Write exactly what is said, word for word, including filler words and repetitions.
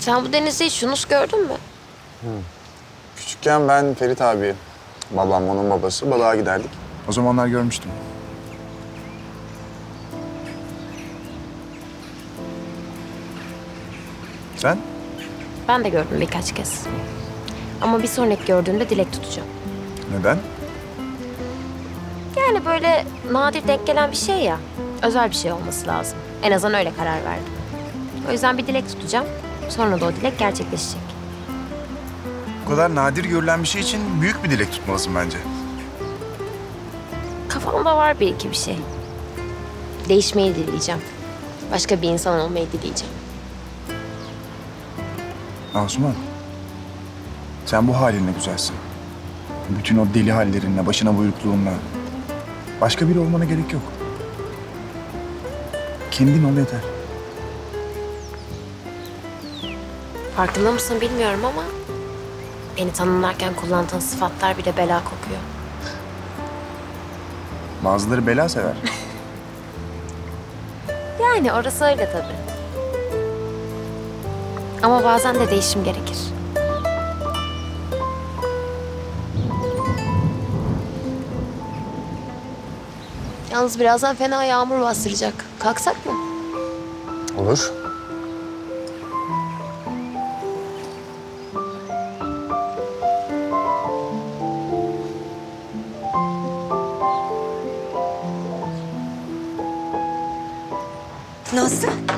Sen bu denizi hiç Şunus gördün mü? Hı. Küçükken ben Ferit abi, babam onun babası, balığa giderdik. O zamanlar görmüştüm. Sen? Ben de gördüm birkaç kez. Ama bir sonraki gördüğümde dilek tutacağım. Neden? Yani böyle nadir denk gelen bir şey ya. Özel bir şey olması lazım. En azından öyle karar verdim. O yüzden bir dilek tutacağım. Sonra da o dilek gerçekleşecek. Bu kadar nadir görülen bir şey için büyük bir dilek tutmalısın bence. Kafamda var bir iki bir şey. Değişmeyi dileyeceğim. Başka bir insan olmayı dileyeceğim. Asuman, sen bu halinle güzelsin. Bütün o deli hallerinle, başına buyrukluğunla. Başka biri olmana gerek yok. Kendin ol yeter. Farkında mısın bilmiyorum ama beni tanımlarken kullandığın sıfatlar bile bela kokuyor. Bazıları bela sever. Yani orası öyle tabii. Ama bazen de değişim gerekir. Yalnız birazdan fena yağmur bastıracak. Kalksak mı? Olur. Nasıl?